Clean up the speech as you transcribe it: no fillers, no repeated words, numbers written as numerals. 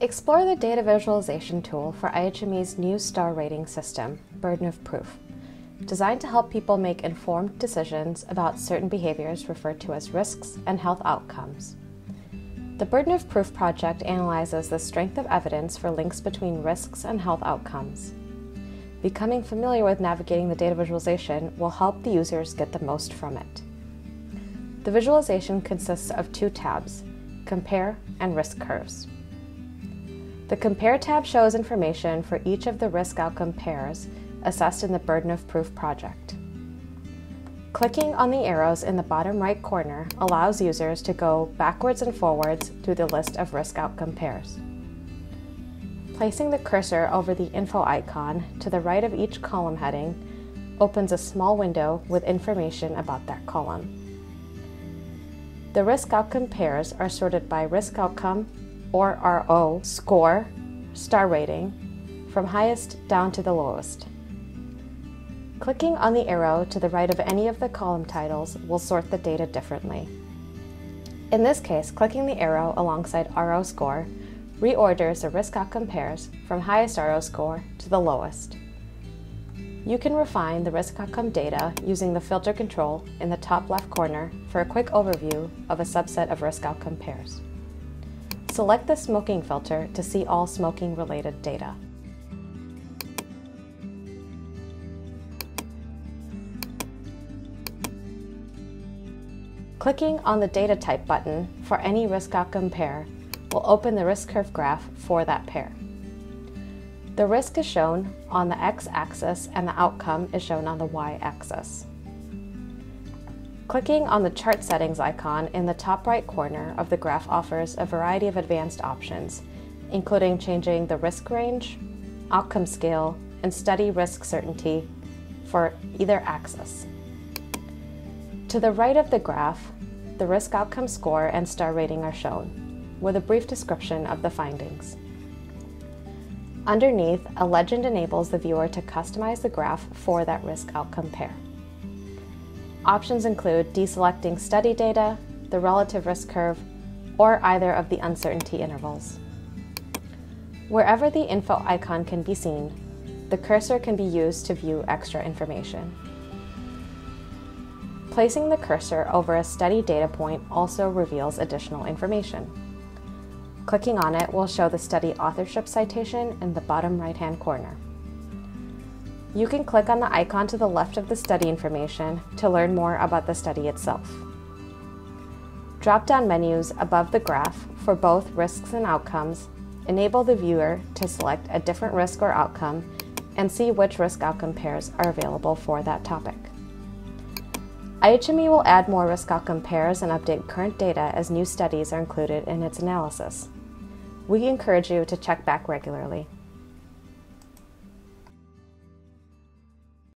Explore the data visualization tool for IHME's new star rating system, Burden of Proof, designed to help people make informed decisions about certain behaviors referred to as risks and health outcomes. The Burden of Proof project analyzes the strength of evidence for links between risks and health outcomes. Becoming familiar with navigating the data visualization will help the users get the most from it. The visualization consists of two tabs, Compare and Risk Curves. The Compare tab shows information for each of the risk outcome pairs assessed in the Burden of Proof project. Clicking on the arrows in the bottom right corner allows users to go backwards and forwards through the list of risk outcome pairs. Placing the cursor over the info icon to the right of each column heading opens a small window with information about that column. The risk outcome pairs are sorted by risk outcome, or RO score, star rating, from highest down to the lowest. Clicking on the arrow to the right of any of the column titles will sort the data differently. In this case, clicking the arrow alongside RO score reorders the risk outcome pairs from highest RO score to the lowest. You can refine the risk outcome data using the filter control in the top left corner for a quick overview of a subset of risk outcome pairs. Select the smoking filter to see all smoking-related data. Clicking on the Data Type button for any risk outcome pair will open the risk curve graph for that pair. The risk is shown on the x-axis and the outcome is shown on the y-axis. Clicking on the Chart Settings icon in the top right corner of the graph offers a variety of advanced options, including changing the risk range, outcome scale, and study risk certainty for either axis. To the right of the graph, the risk outcome score and star rating are shown, with a brief description of the findings. Underneath, a legend enables the viewer to customize the graph for that risk outcome pair. Options include deselecting study data, the relative risk curve, or either of the uncertainty intervals. Wherever the info icon can be seen, the cursor can be used to view extra information. Placing the cursor over a study data point also reveals additional information. Clicking on it will show the study authorship citation in the bottom right-hand corner. You can click on the icon to the left of the study information to learn more about the study itself. Drop-down menus above the graph for both risks and outcomes enable the viewer to select a different risk or outcome and see which risk outcome pairs are available for that topic. IHME will add more risk outcome pairs and update current data as new studies are included in its analysis. We encourage you to check back regularly.